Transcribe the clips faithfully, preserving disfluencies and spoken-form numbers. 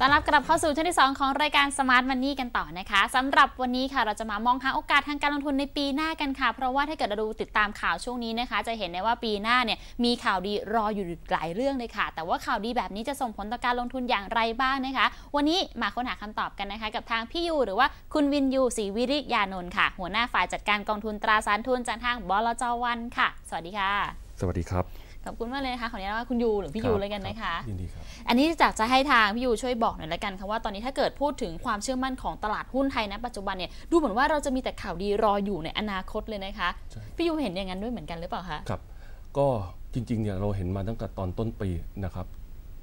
ต้อนรับกลับเข้าสู่ช่วงที่สองของรายการ Smart Money กันต่อนะคะสำหรับวันนี้ค่ะเราจะมามองหาโอกาสทางการลงทุนในปีหน้ากันค่ะเพราะว่าถ้าเกิดเราดูติดตามข่าวช่วงนี้นะคะจะเห็นได้ว่าปีหน้าเนี่ยมีข่าวดีรออยู่หลายเรื่องเลยค่ะแต่ว่าข่าวดีแบบนี้จะส่งผลต่อการลงทุนอย่างไรบ้างนะคะวันนี้มาค้นหาคำตอบกันนะคะกับทางพี่ยูหรือว่าคุณวินยูศรีวิริยานนท์ค่ะหัวหน้าฝ่ายจัดการกองทุนตราสารทุนจากทางบลจ.วันค่ะสวัสดีค่ะสวัสดีครับขอบคุณมากเลยนะคะขออนุญาตว่าคุณยูหรือพี่ยูเลยกันนะคะยินดีครับอันนี้จากจะให้ทางพี่ยูช่วยบอกหน่อยละกันค่ะว่าตอนนี้ถ้าเกิดพูดถึงความเชื่อมั่นของตลาดหุ้นไทยณปัจจุบันเนี่ยดูเหมือนว่าเราจะมีแต่ข่าวดีรออยู่ในอนาคตเลยนะคะพี่ยูเห็นอย่างนั้นด้วยเหมือนกันหรือเปล่าคะครับก็จริงๆเนี่ยเราเห็นมาตั้งแต่ตอนต้นปีนะครั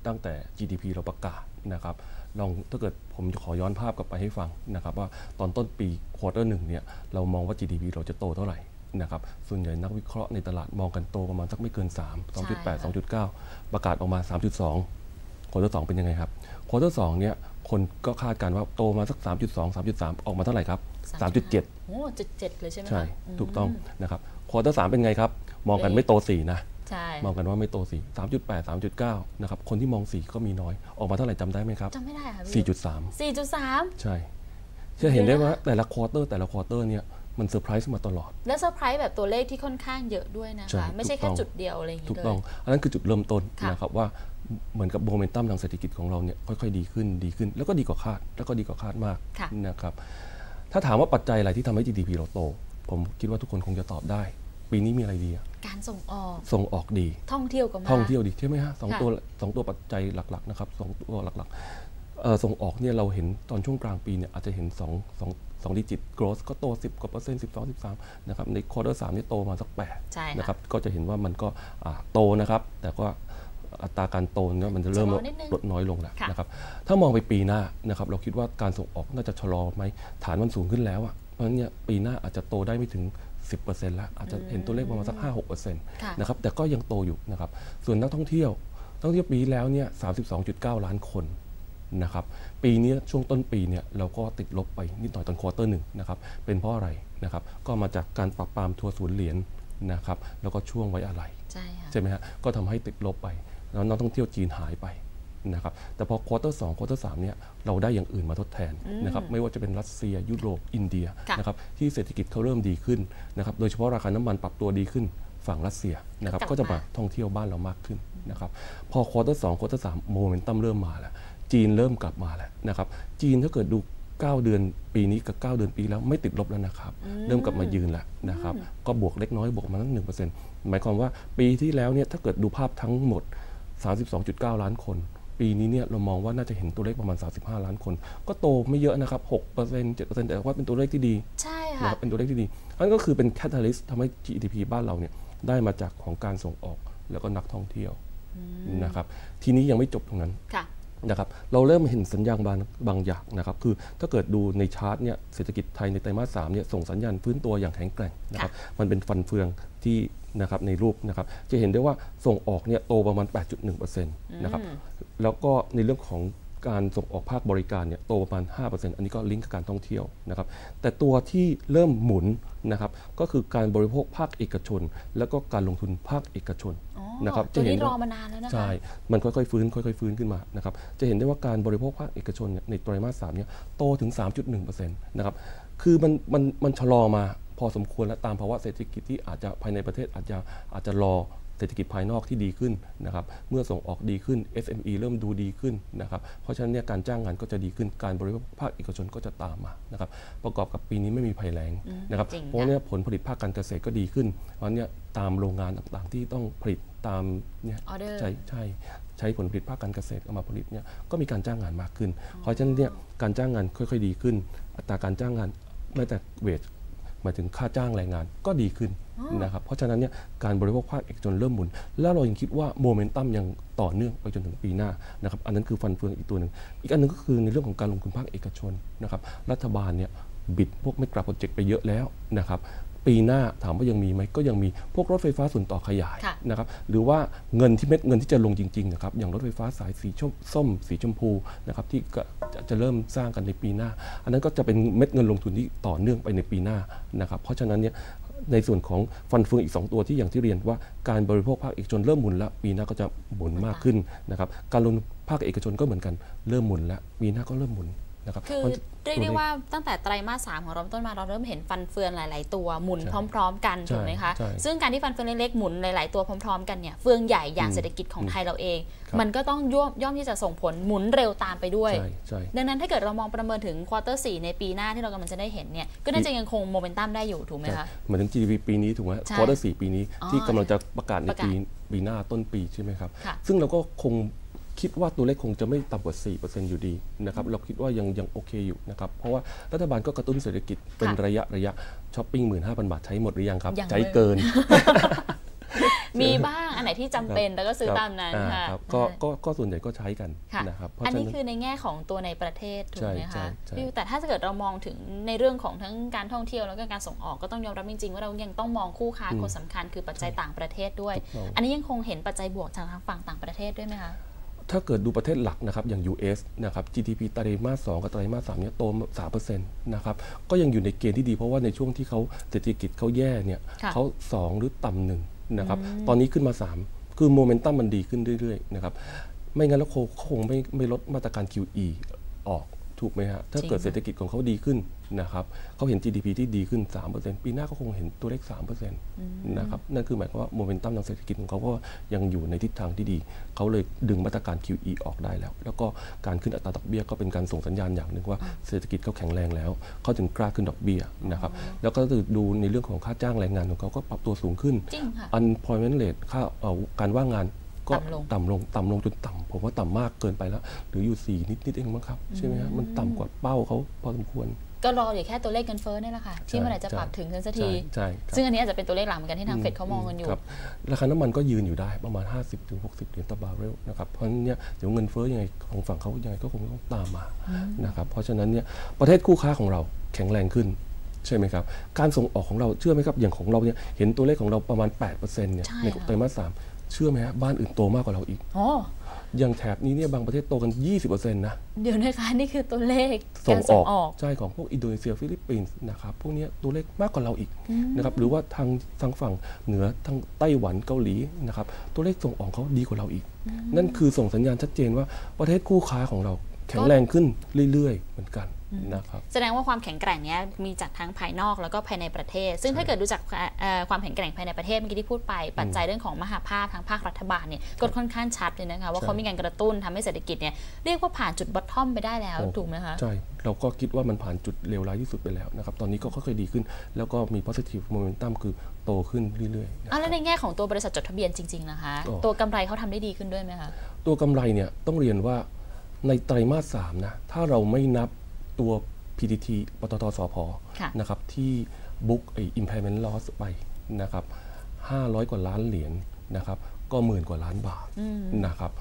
บตั้งแต่ จี ดี พี เราประกาศนะครับลองถ้าเกิดผมขอย้อนภาพกลับไปให้ฟังนะครับว่าตอนต้นปีควอเตอร์หนึ่งเนี่ยเรามองว่า จี ดี พี เราจะโตเท่าไหร่นะครับส่วนใหญ่นักวิเคราะห์ในตลาดมองกันโตประมาณสักไม่เกินสาม สองจุดแปด สองจุดเก้า ประกาศออกมา สามจุดสอง ควอเตอร์สองเป็นยังไงครับควอเตอร์สองเนี่ยคนก็คาดการณ์ว่าโตมาสัก สามจุดสอง สามจุดสาม ออกมาเท่าไหร่ครับ สามจุดเจ็ด โอ้ จุดเจ็ด เลยใช่ไหมใช่ถูกต้องนะครับควอเตอร์สามเป็นไงครับมองกันไม่โตสี่นะมองกันว่าไม่โตสี่ สามจุดแปด สามจุดเก้า นะครับคนที่มองสี่ก็มีน้อยออกมาเท่าไหร่จำได้ไหมครับจำไม่ได้ค่ะ สี่จุดสาม สี่จุดสาม ใช่จะเห็นได้ว่าแต่ละควอเตอร์แต่ละควอเตอร์เนี่ยมันเซอร์ไพรส์มาตลอดและเซอร์ไพรส์แบบตัวเลขที่ค่อนข้างเยอะด้วยนะคะไม่ใช่แค่จุดเดียวอะไรอย่างเงี้ยถูกต้องอันนั้นคือจุดเริ่มต้นนะครับว่าเหมือนกับโมเมนตัมทางเศรษฐกิจของเราเนี่ยค่อยๆดีขึ้นดีขึ้นแล้วก็ดีกว่าคาดแล้วก็ดีกว่าคาดมากนะครับถ้าถามว่าปัจจัยอะไรที่ทำให้ จี ดี พี เราโตผมคิดว่าทุกคนคงจะตอบได้ปีนี้มีอะไรดีการส่งออกส่งออกดีท่องเที่ยวก็มาท่องเที่ยวดีใช่ไหมฮะสองตัวสองตัวปัจจัยหลักๆนะครับสองตัวหลักๆส่งออกเนี่ยเราเห็นตอนช่วงกลางปีเนี่ยอาจจะเห็นสองสองสองดิจิต growth ก็โตสิบกว่าเปอร์เซ็นต์สิบสองสิบสามนะครับในควอเตอร์สามนี่โตมาสักแปดนะครับก็จะเห็นว่ามันก็โตนะครับแต่ก็อัตราการโตเนี่ยมันจะเริ่มลดน้อยลงแล้วนะครับถ้ามองไปปีหน้านะครับเราคิดว่าการส่งออกน่าจะชะลอไหมฐานมันสูงขึ้นแล้วอ่ะเพราะฉะนั้นเนี่ยปีหน้าอาจจะโตได้ไม่ถึง สิบเปอร์เซ็นต์ แล้วอาจจะเห็นตัวเลขประมาณสัก ห้าหกเปอร์เซ็นต์ นะครับแต่ก็ยังโตอยู่นะครับส่วนนักท่องเที่ยวท่องเที่ยวปีแล้วเนี่ย สามสิบสองจุดเก้า ล้านคนนะครับปีนี้ช่วงต้นปีเนี่ยเราก็ติดลบไปนิดหน่อยตอนควอเตอร์หนึ่งนะครับเป็นเพราะอะไรนะครับก็มาจากการปรับปรามทัวร์ศูนย์เหรียญนะครับแล้วก็ช่วงไว้อะไรใช่ค่ะใช่ไหมฮะก็ทำให้ติดลบไปแล้วนักท่องเที่ยวจีนหายไปนะครับแต่พอควอเตอร์สองควอเตอร์สามเนี่ยเราได้อย่างอื่นมาทดแทนนะครับไม่ว่าจะเป็นรัสเซียยุโรปอินเดียนะครับที่เศรษฐกิจเขาเริ่มดีขึ้นนะครับโดยเฉพาะราคาน้ำมันปรับตัวดีขึ้นฝั่งรัสเซียนะครับก็จะมาท่องเที่ยวบ้านเรามากขึ้นนะครับพอควอเตอร์สองควอเตอร์สามโมเมนตัมเริ่มมาแล้วจีนเริ่มกลับมาแล้วนะครับจีนถ้าเกิดดูเก้าเดือนปีนี้กับเก้าเดือนปีแล้วไม่ติดลบแล้วนะครับเริ่มกลับมายืนแล้วนะครับก็บวกเล็กน้อยบวกมาตั้ง หนึ่งเปอร์เซ็นต์ หมายความว่าปีที่แล้วเนี่ยถ้าเกิดดูภาพทั้งหมด สามสิบสองจุดเก้า ล้านคนปีนี้เนี่ยเรามองว่าน่าจะเห็นตัวเลขประมาณสามสิบห้าล้านคนก็โตไม่เยอะนะครับ หกเปอร์เซ็นต์ เจ็ดเปอร์เซ็นต์ แต่ว่าเป็นตัวเลขที่ดีใช่ค่ะเป็นตัวเลขที่ดีนั่นก็คือเป็นแคทาลิสต์ทำให้ จี ดี พี บ้านเราเนี่ยได้มาจากของการส่งออกแล้วก็นักท่องเที่ยวนะครับทีนี้ยังไม่จบตรงนั้นนะครับเราเริ่มเห็นสัญญาณบางบางอย่างนะครับคือถ้าเกิดดูในชาร์ตเนี่ยเศรษฐกิจไทยในไตรมาสสามเนี่ยส่งสัญญาณฟื้นตัวอย่างแข็งแกร่งนะครับมันเป็นฟันเฟืองที่นะครับในรูปนะครับจะเห็นได้ว่าส่งออกเนี่ยโตประมาณ แปดจุดหนึ่งเปอร์เซ็นต์ นะครับแล้วก็ในเรื่องของการส่งออกภาคบริการเนี่ยโตประมาณ ห้าเปอร์เซ็นต์ อันนี้ก็ลิงก์กับการท่องเที่ยวนะครับแต่ตัวที่เริ่มหมุนนะครับก็คือการบริโภคภาคเอกชนแล้วก็การลงทุนภาคเอกชนนะครับจะเห็นรอมานานแล้วนะคะใช่มันค่อยๆฟื้นค่อยๆฟื้นขึ้นมานะครับจะเห็นได้ว่าการบริโภคภาคเอกชนในไตรมาสสามเนี่ยโตถึง สามจุดหนึ่งเปอร์เซ็นต์ นะครับคือมันมันมันชะลอมาพอสมควรและตามภาวะเศรษฐกิจที่อาจจะภายในประเทศอาจจะอาจจะรอเศรษฐกิจภายนอกที่ดีขึ้นนะครับเมื่อส่งออกดีขึ้น เอส เอ็ม อี เริ่มดูดีขึ้นนะครับเพราะฉะนั้นเนี่ยการจ้างงานก็จะดีขึ้นการบริโภคภาคเอกชนก็จะตามมานะครับประกอบกับปีนี้ไม่มีภัยแล้งนะครับเพราะเนี่ยผลผลิตภาคการเกษตรก็ดีขึ้นเพราะเนี่ยตามโรงงานต่างๆที่ต้องผลิตตามเนี่ยใช่ใช่ใช้ผลผลิตภาคการเกษตรเอามาผลิตเนี่ยก็มีการจ้างงานมากขึ้นเพราะฉะนั้นเนี่ยการจ้างงานค่อยๆดีขึ้นอัตราการจ้างงานแม้แต่เวทหมายถึงค่าจ้างแรงงานก็ดีขึ้นนะครับเพราะฉะนั้นเนี่ยการบริโภคภาคเอกชนเริ่มหมุนแล้วเรายังคิดว่าโมเมนตัมยังต่อเนื่องไปจนถึงปีหน้านะครับอันนั้นคือฟันเฟืองอีกตัวหนึ่งอีกอันนึงก็คือในเรื่องของการลงทุนภาคเอกชนนะครับรัฐบาลเนี่ยบิดพวกไม่กลับโปรเจกต์ไปเยอะแล้วนะครับปีหน้าถามว่ายังมีไหมก็ยังมีพวกรถไฟฟ้าส่วนต่อขยายนะครับหรือว่าเงินที่เม็ดเงินที่จะลงจริงๆนะครับอย่างรถไฟฟ้าสายสีส้มสีชมพูนะครับที่จะเริ่มสร้างกันในปีหน้าอันนั้นก็จะเป็นเม็ดเงินลงทุนที่ต่อเนื่องไปในปีหน้านะครับเพราะฉะนั้นเนี่ย ในส่วนของฟันเฟืองอีกสองตัวที่อย่างที่เรียนว่าการบริโภคภาคเอกชนเริ่มหมุนแล้วปีหน้าก็จะหมุนมากขึ้นนะครับการลงภาคเอกชนก็เหมือนกันเริ่มหมุนแล้วปีหน้าก็เริ่มหมุนนะครับคือเรียกได้ว่าตั้งแต่ไตรมาสสามของเราต้นมาเราเริ่มเห็นฟันเฟืองหลายๆตัวหมุนพร้อมๆกันถูกไหมคะซึ่งการที่ฟันเฟืองเล็กๆหมุนหลายๆตัวพร้อมๆกันเนี่ยเฟืองใหญ่อย่างเศรษฐกิจของไทยเราเองมันก็ต้องย่อมที่จะส่งผลหมุนเร็วตามไปด้วยดังนั้นถ้าเกิดเรามองประเมินถึงควอเตอร์สี่ในปีหน้าที่เรากำลังจะได้เห็นเนี่ยก็น่าจะยังคงโมเมนตัมได้อยู่ถูกไหมคะเหมือนถึง จี ดี พี ปีนี้ถูกไหมควอเตอร์สี่ปีนี้ที่กำลังจะประกาศในปีปีหน้าต้นปีใช่ไหมครับซึ่งเราก็คงคิดว่าตัวเลขคงจะไม่ต่ำกว่า สี่เปอร์เซ็นต์ อยู่ดีนะครับเราคิดว่ายังยังโอเคอยู่นะครับเพราะว่ารัฐบาลก็กระตุ้นเศรษฐกิจเป็นระยะระยะช้อปปิ้ง หนึ่งหมื่นห้าพัน บาทใช้หมดหรือยังครับใช้เกิน มีบ้างอันไหนที่จำเป็นแล้วก็ซื้อตามนั้นค่ะก็ส่วนใหญ่ก็ใช้กันนะครับอันนี้คือในแง่ของตัวในประเทศถูกไหมคะแต่ถ้าเกิดเรามองถึงในเรื่องของทั้งการท่องเที่ยวแล้วก็การส่งออกก็ต้องยอมรับจริงๆว่าเรายังต้องมองคู่ค้าคนสำคัญคือปัจจัยต่างประเทศด้วยอันนี้ยังคงเห็นปัจจัยบวกจากทางฝั่งต่างประเทศด้วยไหมคะถ้าเกิดดูประเทศหลักนะครับอย่าง ยู เอส นะครับ จี ดี พี ไตรมาสสองกับไตรมาสสามเนี่ยโต สามเปอร์เซ็นต์ นะครับก็ยังอยู่ในเกณฑ์ที่ดีเพราะว่าในช่วงที่เขาเศรษฐกิจเขาแย่เนี่ยเขาสองหรือต่ำหนึ่งนะครับตอนนี้ขึ้นมาสามคือโมเมนตัมมันดีขึ้นเรื่อยๆนะครับไม่งั้นแล้วเขาคงไม่ไม่ลดมาตรการ คิว อี ออกถูกไหมฮะถ้าเกิดเศรษฐกิจของเขาดีขึ้นนะครับเขาเห็น จี ดี พี ที่ดีขึ้น สามเปอร์เซ็นต์ ปีหน้าก็คงเห็นตัวเลข สามเปอร์เซ็นต์ นะครับนั่นคือหมายความว่าโมเมนตัมทางเศรษฐกิจของเขาก็ยังอยู่ในทิศทางที่ดีเขาเลยดึงมาตรการ คิว อี ออกได้แล้วแล้วก็การขึ้นอัตราดอกเบี้ยก็เป็นการส่งสัญญาณอย่างหนึ่งว่าเศรษฐกิจเขาแข็งแรงแล้วเขาถึงกล้าขึ้นดอกเบี้ยนะครับแล้วก็ดูในเรื่องของค่าจ้างแรงงานของเขาก็ปรับตัวสูงขึ้น unemployment rate ค่าการว่างงานก็ต่ำลงต่ำลงจนต่ำผมว่าต่ำมากเกินไปแล้วหรืออยู่สี่นิดๆเองมั้งครับใช่ไหมฮะมันต่ำกว่าเป้าเขาพอสมควรก็รออยู่แค่ตัวเลขเงินเฟ้อเนี่ยแหละค่ะที่เมื่อไหร่จะปรับถึงสักทีซึ่งอันนี้อาจจะเป็นตัวเลขหลักเหมือนกันที่ทางเฟดเขามองกันอยู่ราคาน้ำมันก็ยืนอยู่ได้ประมาณ ห้าสิบถึงหกสิบ เหรียญต่อบาร์เรลนะครับเพราะฉะนั้นเนี่ยเดี๋ยวเงินเฟ้อยังไงของฝั่งเขายังไงก็คงต้องตามมานะครับเพราะฉะนั้นเนี่ยประเทศคู่ค้าของเราแข็งแรงขึ้นใช่ไหมครับการส่งออกของเราเชื่อไหมครับอย่างของเราเนี่ยเห็นตัวเลขของเราประมาณ แปดเปอร์เซ็นต์ เนี่ยในไตรมาสสามเชื่อไหมฮะบ้านอื่นโตมากกว่าเราอีกอย่างแถบนี้เนี่ยบางประเทศโตกัน ยี่สิบเปอร์เซ็นต์ นะเดี๋ยวนะคะนี่คือตัวเลขส่งออกใช่ของพวกอินโดนีเซียฟิลิปปินส์นะครับพวกนี้ตัวเลขมากกว่าเราอีกนะครับหรือว่าทางทางฝั่งเหนือทางไต้หวันเกาหลีนะครับตัวเลขส่งออกเขาดีกว่าเราอีกนั่นคือส่งสัญญาณชัดเจนว่าประเทศคู่ค้าของเราแข็งแรงขึ้นเรื่อยๆเหมือนกันแสดงว่าความแข็งแกร่งนี้มีจากทั้งภายนอกแล้วก็ภายในประเทศซึ่งถ้าเกิดดูจากความแข็งแกร่งภายในประเทศเมื่อกี้ที่พูดไปปัจจัยเรื่องของมหภาคทางภาครัฐบาลเนี่ยก็ค่อนข้างชัดเลยนะคะว่าเขามีการกระตุ้นทำให้เศรษฐกิจเนี่ยเรียกว่าผ่านจุดบอททอมไปได้แล้วถูกไหมคะใช่เราก็คิดว่ามันผ่านจุดเลวร้ายที่สุดไปแล้วนะครับตอนนี้ก็ค่อยๆดีขึ้นแล้วก็มี positive momentum คือโตขึ้นเรื่อยๆแล้วในแง่ของตัวบริษัทจดทะเบียนจริงๆนะคะตัวกำไรเขาทำได้ดีขึ้นด้วยไหมคะตัวกำไรเนี่ยต้องเรียนว่าในไตรมาสสามนะถ้าเราไม่นับตัว พี ที ที ปตท.สผ.นะครับที่บุ๊กไอ้ impairment loss ไปนะครับห้าร้อยกว่าล้านเหรียญนะครับก็หมื่นกว่าล้านบาทนะครั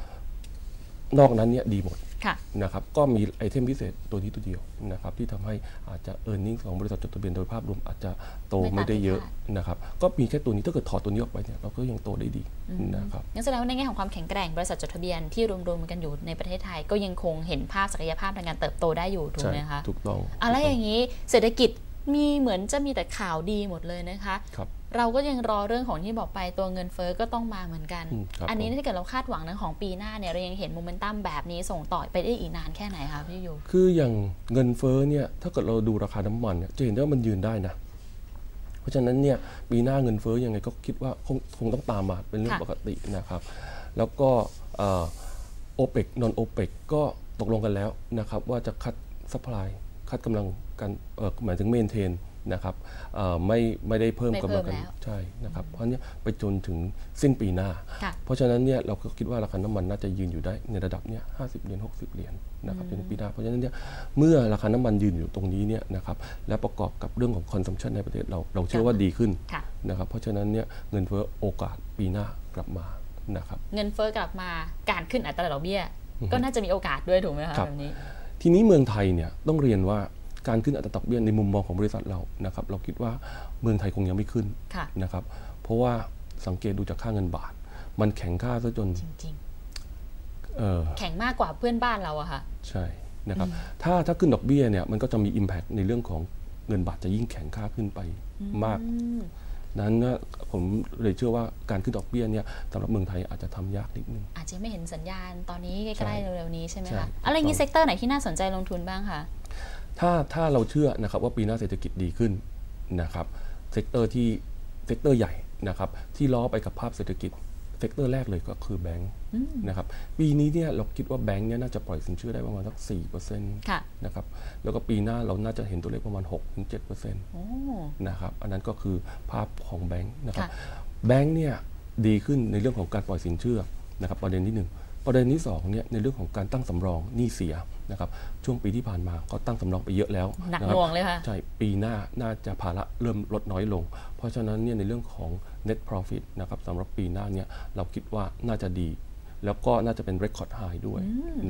บนอกนั้นเนี่ยดีหมดนะครับก็มีไอเทมพิเศษตัวนี้ตัวเดียวนะครับที่ทำให้อาจจะ earning ของบริษัทจดทะเบียนโดยภาพรวมอาจจะโตไม่ได้เยอะนะครับก็มีแค่ตัวนี้ถ้าเกิดถอดตัวนี้ออกไปเนี่ยเราก็ยังโตได้ดีนะครับงั้นแสดงว่าในแง่ของความแข็งแกร่งบริษัทจดทะเบียนที่รวมๆกันอยู่ในประเทศไทยก็ยังคงเห็นภาพศักยภาพในการเติบโตได้อยู่ถูกไหมคะถูกต้องอะไรอย่างนี้เศรษฐกิจมีเหมือนจะมีแต่ข่าวดีหมดเลยนะคะเราก็ยังรอเรื่องของที่บอกไปตัวเงินเฟ้อก็ต้องมาเหมือนกันอันนี้ถ้าเกิดเราคาดหวังในของปีหน้าเนี่ยเรายังเห็นโมเมนตัมแบบนี้ส่งต่อไปได้อีกนานแค่ไหนคะพี่ยูคืออย่างเงินเฟ้อเนี่ยถ้าเกิดเราดูราคาน้ำมันเนี่ยจะเห็นว่ามันยืนได้นะเพราะฉะนั้นเนี่ยปีหน้าเงินเฟ้อยังไงก็คิดว่าคงคงต้องตามมาเป็นเรื่องปกตินะครับแล้วก็โอเปกนอนโอเปกก็ตกลงกันแล้วนะครับว่าจะคัดซัพพลายคัดกำลังการหมายถึงเมนเทนนะครับไม่ไม่ได้เพิ่มกำลังกันใช่นะครับเพราะนี้ไปจนถึงสิ้นปีหน้าเพราะฉะนั้นเนี่ยเราก็คิดว่าราคาน้ำมันน่าจะยืนอยู่ได้ในระดับเนี้ยห้าสิบเหรียญหกสิบเหรียญนะครับจนปีหน้าเพราะฉะนั้นเนี่ยเมื่อราคาน้ำมันยืนอยู่ตรงนี้เนี่ยนะครับและประกอบกับเรื่องของคอนซัมชันในประเทศเราเราเชื่อว่าดีขึ้นนะครับเพราะฉะนั้นเนี่ยเงินเฟ้อโอกาสปีหน้ากลับมานะครับเงินเฟ้อกลับมาการขึ้นอัตราดอกเบี้ยก็น่าจะมีโอกาสด้วยถูกไหมคะแบบนี้ทีนี้เมืองไทยเนี่ยต้องเรียนว่าการขึ้นอัตราดอกเบี้ยในมุมมองของบริษัทเรานะครับเราคิดว่าเมืองไทยคงยังไม่ขึ้นนะครับเพราะว่าสังเกตดูจากค่าเงินบาทมันแข็งค่าซะจนจริงๆแข็งมากกว่าเพื่อนบ้านเราอะค่ะใช่นะครับถ้าถ้าขึ้นดอกเบี้ยเนี่ยมันก็จะมี impact ในเรื่องของเงินบาทจะยิ่งแข็งค่าขึ้นไปมาก นั้นผมเลยเชื่อว่าการขึ้นดอกเบี้ยเนี่ยสำหรับเมืองไทยอาจจะทำยากนิดนึงอาจจะไม่เห็นสัญญาณตอนนี้ใกล้ๆเร็วๆนี้ใช่ไหมคะอะไรอย่างนี้เซกเตอร์ไหนที่น่าสนใจลงทุนบ้างคะถ้าถ้าเราเชื่อนะครับว่าปีหน้าเศรษฐกิจดีขึ้นนะครับเซกเตอร์ที่เซกเตอร์ใหญ่นะครับที่ล้อไปกับภาพเศรษฐกิจเซกเตอร์แรกเลยก็คือแบงค์นะครับปีนี้เนี่ยเราคิดว่าแบงค์เนี่ยน่าจะปล่อยสินเชื่อได้ประมาณสัก สี่เปอร์เซ็นต์ นะครับแล้วก็ปีหน้าเราน่าจะเห็นตัวเลขประมาณ หกถึงเจ็ดเปอร์เซ็นต์ นะครับอันนั้นก็คือภาพของแบงค์นะครับแบงค์เนี่ยดีขึ้นในเรื่องของการปล่อยสินเชื่อนะครับประเด็นที่หนึ่งประเด็นที่สองเนี่ยในเรื่องของการตั้งสำรองหนี้เสียนะครับช่วงปีที่ผ่านมาก็ตั้งสำรองไปเยอะแล้วหนักหน่วงเลยค่ะใช่ปีหน้าน่าจะภาระเริ่มลดน้อยลงเพราะฉะนั้นเนี่ยในเรื่องของ net profit นะครับสำหรับปีหน้าเนี่ยเราคิดว่าน่าจะดีแล้วก็น่าจะเป็น record high ด้วย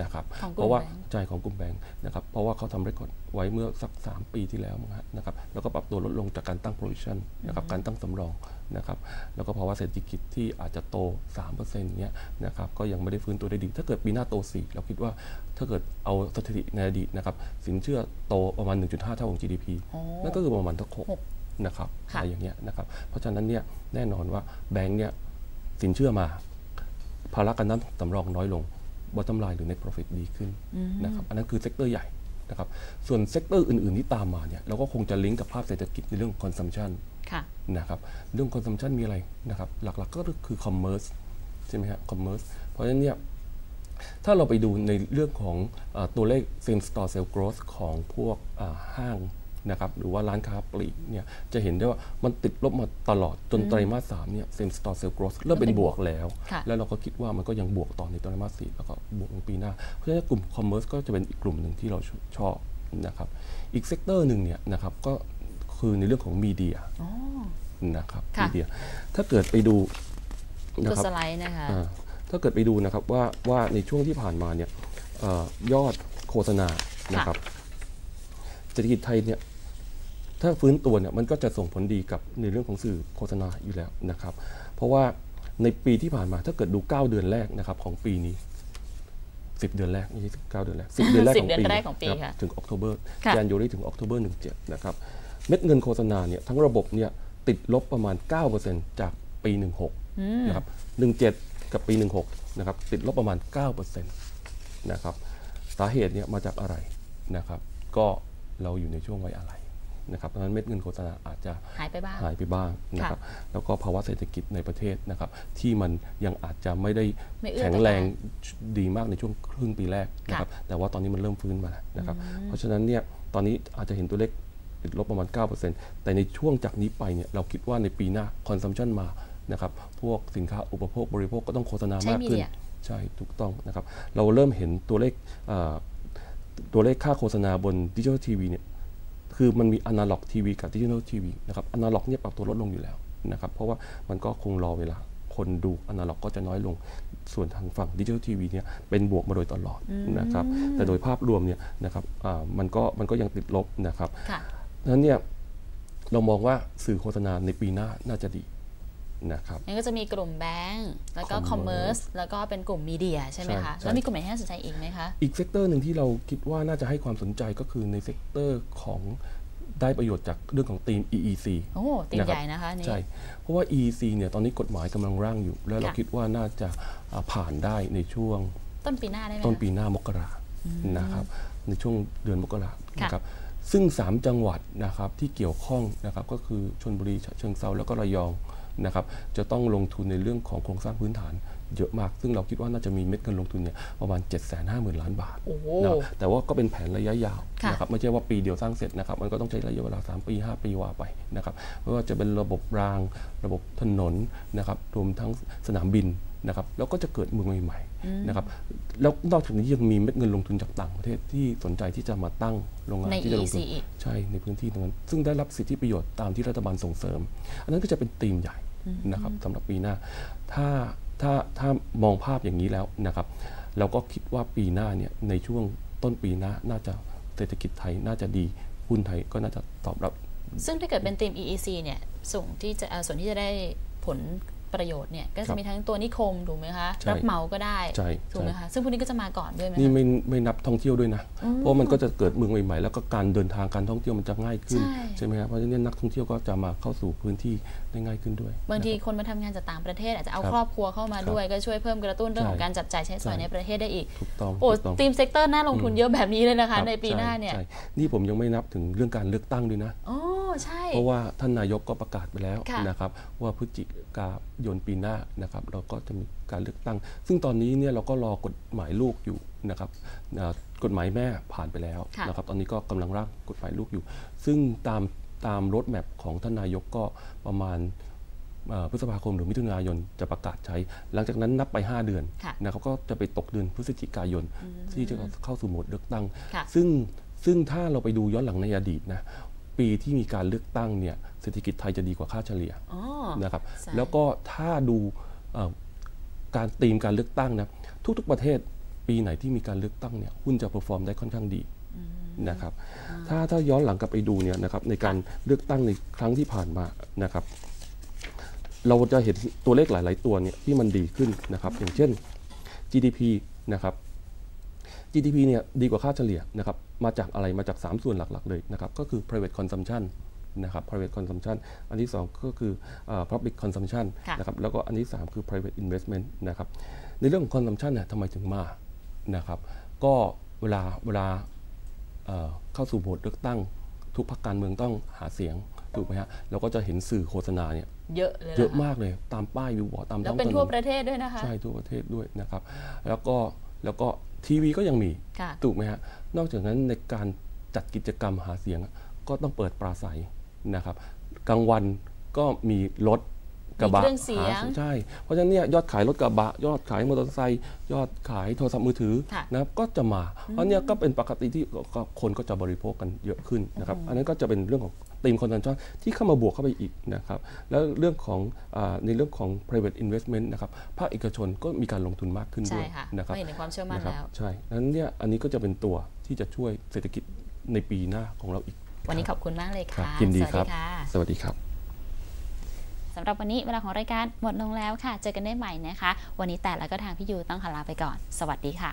นะครับเพราะว่าใจของกลุ่มแบงค์นะครับเพราะว่าเขาทำ record ไว้เมื่อสักสามปีที่แล้วนะครับแล้วก็ปรับตัวลดลงจากการตั้ง provision นะครับการตั้งสำรองนะครับแล้วก็ภาวะเศรษฐกิจที่อาจจะโต สามเปอร์เซ็นต์ เนี่ยนะครับก็ยังไม่ได้ฟื้นตัวได้ดีถ้าเกิดปีหน้าโตสี่เราคิดว่าถ้าเกิดเอาสถิติในอดีตนะครับสินเชื่อโตประมาณ หนึ่งจุดห้า เท่าของ จี ดี พี นั่นก็คือประมาณทั้งหกนะครับอะไรอย่างเงี้ยนะครับเพราะฉะนั้นเนี่ยแน่นอนว่าแบงค์เนี่ยสินเชื่อมาภาระการตั้งสำรองน้อยลง bottom line หรือ net profit ดีขึ้นนะครับอันนั้นคือเซกเตอร์ใหญ่นะครับส่วนเซกเตอร์อื่นๆที่ตามมาเนี่ยเราก็คงจะลิงก์กับภาพเศรษฐกิจในเรื่อง consumption นะครับเรื่อง consumption มีอะไรนะครับหลักๆก็คือ commerce ใช่ไหมฮะ commerce เพราะฉะนั้นเนี่ยถ้าเราไปดูในเรื่องของตัวเลข same store sales growth ของพวกห้างนะครับหรือว่าร้านค้าปลีกเนี่ยจะเห็นได้ว่ามันติดลบมาตลอดจนไตรมาสสามเนี่ย same store sales growth เริ่มเป็นบวกแล้วแล้วเราก็คิดว่ามันก็ยังบวกต่อในไตรมาสสี่แล้วก็บวกในปีหน้าเพราะฉะนั้นกลุ่ม commerce ก็จะเป็นอีกกลุ่มหนึ่งที่เราชอบนะครับอีกเซกเตอร์หนึ่งเนี่ยนะครับก็คือในเรื่องของมีเดียนะครับมีเดียถ้าเกิดไปดูนะครับถ้าเกิดไปดูนะครับว่าว่าในช่วงที่ผ่านมาเนี่ยยอดโฆษณานะครับเศรษฐกิจไทยเนี่ยถ้าฟื้นตัวเนี่ยมันก็จะส่งผลดีกับในเรื่องของสื่อโฆษณาอยู่แล้วนะครับเพราะว่าในปีที่ผ่านมาถ้าเกิดดูเก้าเดือนแรกนะครับของปีนี้สิบเดือนแรกไม่ใช่เก้าเดือนแรกสิบเดือนแรกของปีถึงออกตุลาคมกันยายนถึงออกตุลาคมหนึ่งเจ็ดนะครับเม็ดเงินโฆษณาเนี่ยทั้งระบบเนี่ยติดลบประมาณ เก้าเปอร์เซ็นต์ จากปีหนึ่งหกนะครับหนึ่งเจ็ดกับปีหนึ่งหกนะครับติดลบประมาณ เก้าเปอร์เซ็นต์ นะครับสาเหตุเนี่ยมาจากอะไรนะครับก็เราอยู่ในช่วงวัยอะไรนะครับเพราะฉะนั้นเม็ดเงินโฆษณาอาจจะหายไปบ้างหายไปบ้างนะครับแล้วก็ภาวะเศรษฐกิจในประเทศนะครับที่มันยังอาจจะไม่ได้แข็งแรงดีมากในช่วงครึ่งปีแรกนะครับแต่ว่าตอนนี้มันเริ่มฟื้นมาแล้วนะครับเพราะฉะนั้นเนี่ยตอนนี้อาจจะเห็นตัวเลขติดลบประมาณ เก้าเปอร์เซ็นต์ แต่ในช่วงจากนี้ไปเนี่ยเราคิดว่าในปีหน้าคอนซัมชันมานะครับพวกสินค้าอุปโภคบริโภคก็ต้องโฆษณามากขึ้นใช่ถูกต้องนะครับเราเริ่มเห็นตัวเลขตัวเลขค่าโฆษณาบนดิจิทัลทีวีเนี่ยคือมันมีอนาล็อกทีวีกับดิจิทัลทีวีนะครับอนาล็อกเนี่ยปรับตัวลดลงอยู่แล้วนะครับเพราะว่ามันก็คงรอเวลาคนดูอนาล็อกก็จะน้อยลงส่วนทางฝั่งดิจิทัลทีวีเนี่ยเป็นบวกมาโดยตลอดนะครับแต่โดยภาพรวมเนี่ยนะครับมันก็มันก็ยังติดลบนะครับนั้นเนี่ยเรามองว่าสื่อโฆษณาในปีหน้าน่าจะดีนะครับนี่ก็จะมีกลุ่มแบงก์แล้วก็คอมเมอร์สแล้วก็เป็นกลุ่มมีเดียใช่ไหมคะแล้วมีกลุ่มไหนที่น่าสนใจอีกไหมคะอีกเซกเตอร์หนึ่งที่เราคิดว่าน่าจะให้ความสนใจก็คือในเซกเตอร์ของได้ประโยชน์จากเรื่องของธีม อี อี ซี โอ้ธีมใหญ่นะคะนี่ใช่เพราะว่า อี อี ซี เนี่ยตอนนี้กฎหมายกำลังร่างอยู่แล้วเราคิดว่าน่าจะผ่านได้ในช่วงต้นปีหน้าได้ไหมต้นปีหน้ามกรานะครับในช่วงเดือนมกรานะครับซึ่งสามจังหวัดนะครับที่เกี่ยวข้องนะครับก็คือชลบุรีฉะเชิงเทราแล้วก็ระยองนะครับจะต้องลงทุนในเรื่องของโครงสร้างพื้นฐานเยอะมากซึ่งเราคิดว่าน่าจะมีเม็ดเงินลงทุนเนี่ยประมาณ เจ็ดแสนห้าหมื่น ล้านบาทนะแต่ว่าก็เป็นแผนระยะยาวนะครับไม่ใช่ว่าปีเดียวสร้างเสร็จนะครับมันก็ต้องใช้ระยะเวลาสามปีห้าปีว่าไปนะครับไม่ว่าจะเป็นระบบรางระบบถนนนะครับรวมทั้งสนามบินนะครับแล้วก็จะเกิดเมืองใหม่ๆนะครับแล้วนอกจากนี้ยังมีเม็ดเงินลงทุนจากต่างประเทศที่สนใจที่จะมาตั้งโรงงานที่จะลงทุนใช่ในพื้นที่ตรงนั้นซึ่งได้รับสิทธิประโยชน์ตามที่รัฐบาลส่งเสริมอันนั้นก็จะเป็นธีมใหญ่นะครับสำหรับปีหน้าถ้าถ้าถ้ามองภาพอย่างนี้แล้วนะครับเราก็คิดว่าปีหน้าเนี่ยในช่วงต้นปีหน้าน่าจะเศรษฐกิจไทยน่าจะดีหุ้นไทยก็น่าจะตอบรับซึ่งถ้าเกิดเป็นธีม อี อี ซี เนี่ยส่วนที่จะส่วนที่จะได้ผล ประโยชน์เนี่ยก็จะมีทั้งตัวนิคมถูกไหมคะรับเหมาก็ได้ถูกไหมคะซึ่งพวกนี้ก็จะมาก่อนด้วยไหมนี่ไม่ไม่นับท่องเที่ยวด้วยนะเพราะมันก็จะเกิดเมืองใหม่ๆแล้วก็การเดินทางการท่องเที่ยวมันจะง่ายขึ้นใช่ไหมครับเพราะฉะนั้นนักท่องเที่ยวก็จะมาเข้าสู่พื้นที่ได้ง่ายขึ้นด้วยบางทีคนมาทำงานจากต่างประเทศอาจจะเอาครอบครัวเข้ามาด้วยก็ช่วยเพิ่มกระตุ้นเรื่องของการจับจ่ายใช้สอยในประเทศได้อีกถูกต้องโอ้ทีมเซกเตอร์น่าลงทุนเยอะแบบนี้เลยนะคะในปีหน้าเนี่ยนี่ผมยังไม่นับถึงเรื่องการเลือกตั้งด้วยนะเพราะว่าท่านนายกก็ประกาศไปแล้วนะครับว่าพฤศจิกายนปีหน้านะครับเราก็จะมีการเลือกตั้งซึ่งตอนนี้เนี่ยเราก็รอกฎหมายลูกอยู่นะครับกฎหมายแม่ผ่านไปแล้วนะครับตอนนี้ก็กำลังร่างกฎหมายลูกอยู่ซึ่งตามตามโรดแมพของท่านนายกก็ประมาณพฤษภาคมหรือมิถุนายนจะประกาศใช้หลังจากนั้นนับไปห้าเดือนนะครับก็จะไปตกเดือนพฤศจิกายนที่จะเข้าสู่โหมดเลือกตั้งซึ่งซึ่งถ้าเราไปดูย้อนหลังในอดีตนะปีที่มีการเลือกตั้งเนี่ยเศรษฐกิจไทยจะดีกว่าค่าเฉลี่ยนะครับแล้วก็ถ้าดูการธีมการเลือกตั้งนะทุกๆประเทศปีไหนที่มีการเลือกตั้งเนี่ยหุ้นจะเพอร์ฟอร์มได้ค่อนข้างดีนะครับถ้าถ้าย้อนหลังกลับไปดูเนี่ยนะครับในการเลือกตั้งในครั้งที่ผ่านมานะครับเราจะเห็นตัวเลขหลายๆตัวเนี่ยที่มันดีขึ้นนะครับอย่างเช่น จี ดี พี นะครับจี ดี พี เนี่ยดีกว่าค่าเฉลี่ยนะครับมาจากอะไรมาจากสามส่วนหลักๆเลยนะครับก็คือ private consumption นะครับ private consumption อันที่สองก็คือ public consumption นะครับแล้วก็อันที่สามคือ private investment นะครับในเรื่องของ consumption เนี่ยทำไมถึงมานะครับก็เวลาเวลาเข้าสู่โหมดเลือกตั้งทุกพรรคการเมืองต้องหาเสียงถูกไหมฮะเราก็จะเห็นสื่อโฆษณาเนี่ยเยอะเลยเยอะมากเลยตามป้ายบิลบอร์ดตามท้องถนนแล้วเป็นทั่วประเทศด้วยนะคะใช่ทั่วประเทศด้วยนะครับแล้วก็แล้วก็ทีวีก็ยังมีถูกไหมฮะนอกจากนั้นในการจัดกิจกรรมหาเสียงก็ต้องเปิดปราศัยนะครับกลางวันก็มีรถกระบะหาใช่เพราะฉะนั้นเนี่ยยอดขายรถกระบะยอดขายมอเตอร์ไซค์ยอดขายโทรศัพท์มือถือนะครับก็จะมาเพราะเนี่ยก็เป็นปกติที่คนก็จะบริโภคกันเยอะขึ้นนะครับอันนั้นก็จะเป็นเรื่องของธีมคอนซัมชั่นที่เข้ามาบวกเข้าไปอีกนะครับแล้วเรื่องของในเรื่องของ private investment นะครับภาคเอกชนก็มีการลงทุนมากขึ้นด้วยนะครับเห็นความเชื่อมั่นแล้วใช่นั้นเนี่ยอันนี้ก็จะเป็นตัวที่จะช่วยเศรษฐกิจในปีหน้าของเราอีกวันนี้ขอบคุณมากเลยค่ะยินดีครับสวัสดีครับสำหรับวันนี้เวลาของรายการหมดลงแล้วค่ะเจอกันได้ใหม่นะคะวันนี้แต่และก็ทางพี่ยูต้องขอลาไปก่อนสวัสดีค่ะ